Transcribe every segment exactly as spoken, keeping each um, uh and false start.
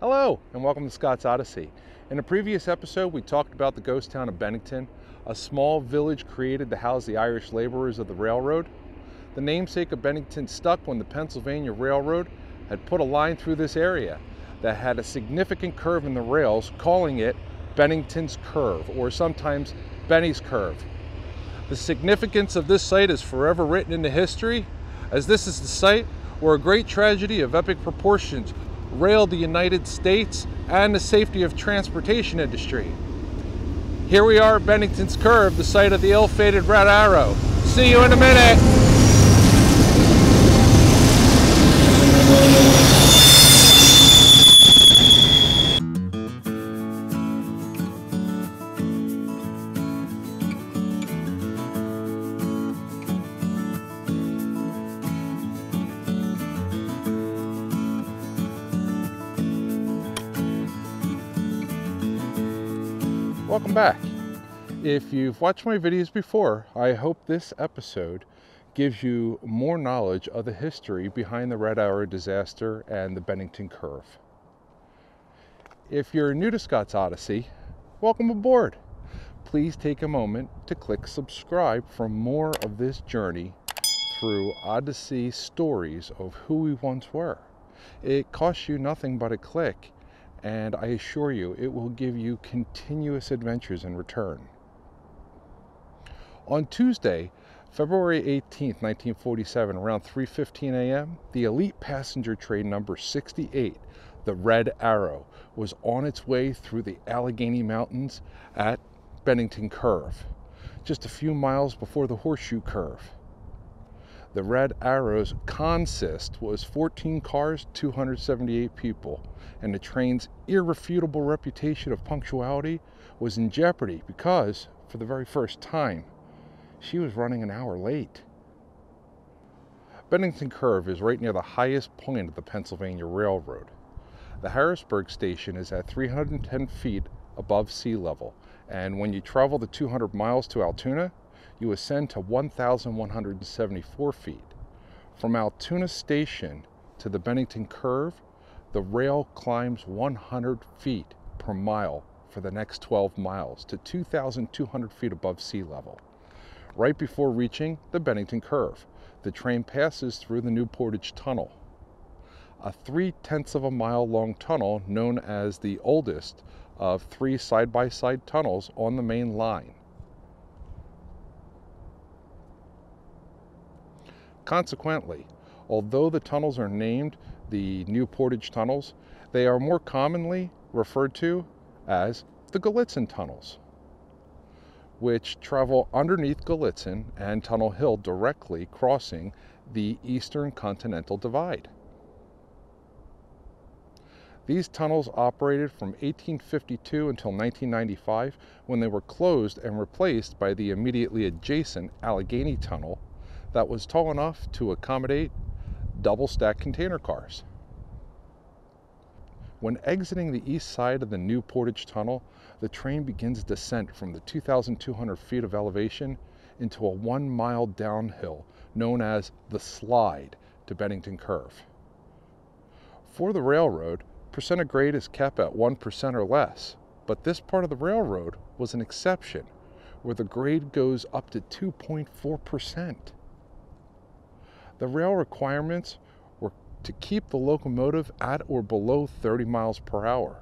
Hello and welcome to Scott's Odyssey. In a previous episode, we talked about the ghost town of Bennington, a small village created to house the Irish laborers of the railroad. The namesake of Bennington stuck when the Pennsylvania Railroad had put a line through this area that had a significant curve in the rails, calling it Bennington's Curve, or sometimes Benny's Curve. The significance of this site is forever written into history, as this is the site where a great tragedy of epic proportions railed the United States and the safety of transportation industry. Here we are at Bennington's Curve, the site of the ill-fated Red Arrow. See you in a minute. Welcome back. If you've watched my videos before, I hope this episode gives you more knowledge of the history behind the Red Arrow disaster and the Bennington Curve. If you're new to Scott's Odyssey, welcome aboard. Please take a moment to click subscribe for more of this journey through Odyssey stories of who we once were. It costs you nothing but a click, and I assure you, it will give you continuous adventures in return. On Tuesday, February eighteenth, nineteen forty-seven, around three fifteen a m, the elite passenger train number sixty-eight, the Red Arrow, was on its way through the Allegheny Mountains at Bennington Curve, just a few miles before the Horseshoe Curve. The Red Arrow's consist was fourteen cars, two hundred seventy-eight people, and the train's irrefutable reputation of punctuality was in jeopardy because, for the very first time, she was running an hour late. Bennington Curve is right near the highest point of the Pennsylvania Railroad. The Harrisburg Station is at three hundred ten feet above sea level, and when you travel the two hundred miles to Altoona, you ascend to one thousand one hundred seventy-four feet. From Altoona Station to the Bennington Curve, the rail climbs one hundred feet per mile for the next twelve miles to two thousand two hundred feet above sea level. Right before reaching the Bennington Curve, the train passes through the New Portage Tunnel, a three-tenths of a mile long tunnel known as the oldest of three side-by-side tunnels on the main line. Consequently, although the tunnels are named the New Portage Tunnels, they are more commonly referred to as the Gallitzin Tunnels, which travel underneath Gallitzin and Tunnel Hill, directly crossing the Eastern Continental Divide. These tunnels operated from eighteen fifty-two until nineteen ninety-five, when they were closed and replaced by the immediately adjacent Allegheny Tunnel, that was tall enough to accommodate double-stack container cars. When exiting the east side of the New Portage Tunnel, the train begins descent from the two thousand two hundred feet of elevation into a one-mile downhill known as the Slide to Bennington Curve. For the railroad, percent of grade is kept at one percent or less, but this part of the railroad was an exception, where the grade goes up to two point four percent. The rail requirements were to keep the locomotive at or below thirty miles per hour.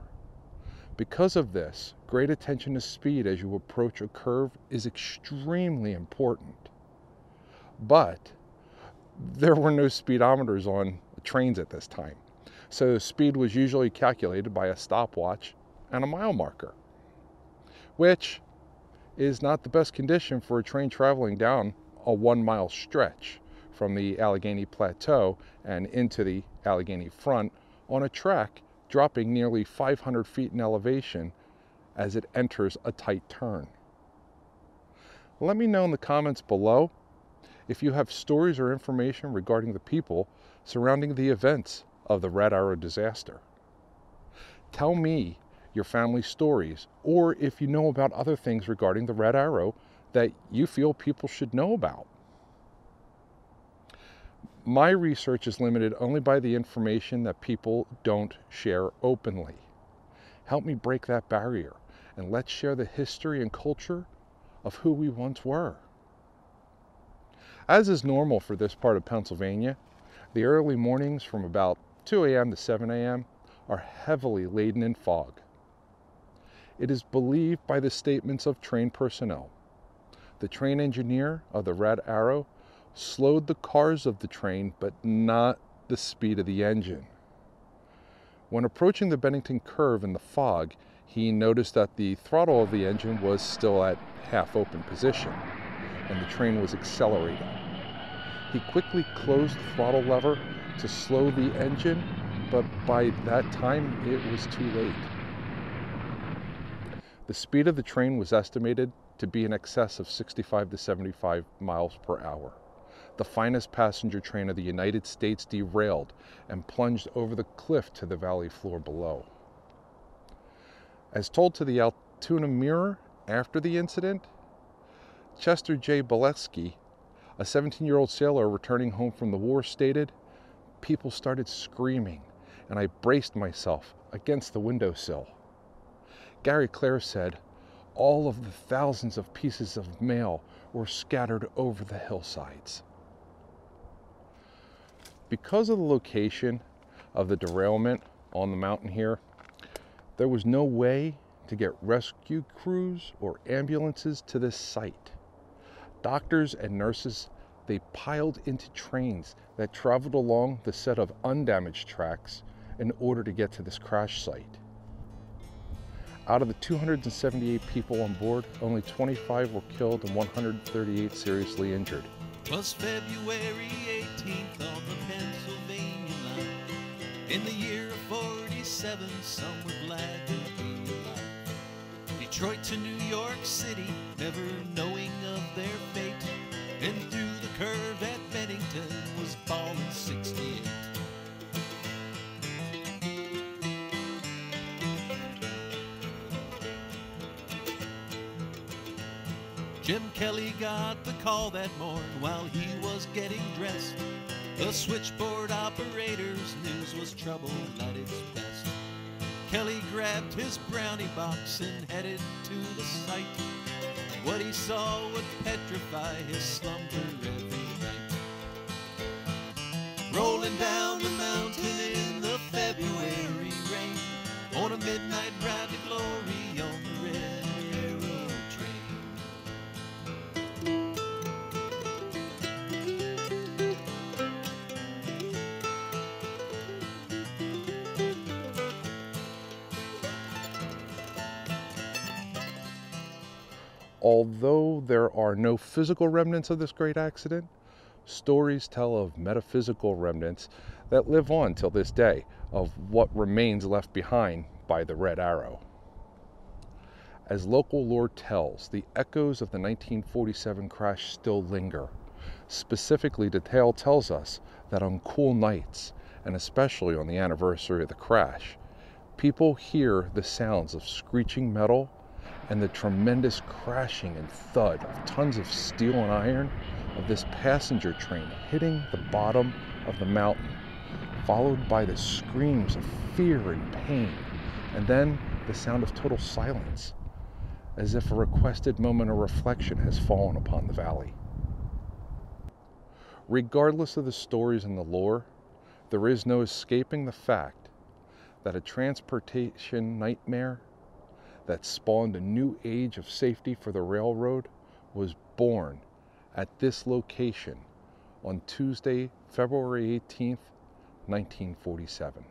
Because of this, great attention to speed as you approach a curve is extremely important. But there were no speedometers on trains at this time, so speed was usually calculated by a stopwatch and a mile marker, which is not the best condition for a train traveling down a one-mile stretch from the Allegheny Plateau and into the Allegheny Front on a track dropping nearly five hundred feet in elevation as it enters a tight turn. Let me know in the comments below if you have stories or information regarding the people surrounding the events of the Red Arrow disaster. Tell me your family stories, or if you know about other things regarding the Red Arrow that you feel people should know about. My research is limited only by the information that people don't share openly. Help me break that barrier, and let's share the history and culture of who we once were. As is normal for this part of Pennsylvania, the early mornings from about two A M to seven A M are heavily laden in fog. It is believed by the statements of train personnel. The train engineer of the Red Arrow slowed the cars of the train, but not the speed of the engine. When approaching the Bennington Curve in the fog, he noticed that the throttle of the engine was still at half-open position, and the train was accelerating. He quickly closed the throttle lever to slow the engine, but by that time it was too late. The speed of the train was estimated to be in excess of sixty-five to seventy-five miles per hour. The finest passenger train of the United States derailed and plunged over the cliff to the valley floor below. As told to the Altoona Mirror after the incident, Chester J. Boleski, a seventeen-year-old sailor returning home from the war, stated, "People started screaming, and I braced myself against the windowsill." Gary Claire said, "All of the thousands of pieces of mail were scattered over the hillsides." Because of the location of the derailment on the mountain here, there was no way to get rescue crews or ambulances to this site. Doctors and nurses, they piled into trains that traveled along the set of undamaged tracks in order to get to this crash site. Out of the two hundred seventy-eight people on board, only twenty-five were killed and one hundred thirty-eight seriously injured. Was February eighteenth on the Pennsylvania line. In the year of forty-seven, some were glad to be alive. Detroit to New York City, never knowing of their fate. And through the curve at Bennington was born in sixty-eight. Jim Kelly got the call that morn while he was getting dressed. The switchboard operator's news was trouble at its best. Kelly grabbed his brownie box and headed to the site. What he saw would petrify his slumber every night. Rolling down the mountain in the February rain, on a midnight ride to glory on the Red Arrow train. Although there are no physical remnants of this great accident, stories tell of metaphysical remnants that live on till this day of what remains left behind by the Red Arrow. As local lore tells, the echoes of the nineteen forty-seven crash still linger. Specifically, the tale tells us that on cool nights, and especially on the anniversary of the crash, people hear the sounds of screeching metal and the tremendous crashing and thud of tons of steel and iron of this passenger train hitting the bottom of the mountain, followed by the screams of fear and pain, and then the sound of total silence, as if a requested moment of reflection has fallen upon the valley. Regardless of the stories and the lore, there is no escaping the fact that a transportation nightmare that spawned a new age of safety for the railroad was born at this location on Tuesday, February eighteenth, nineteen forty-seven.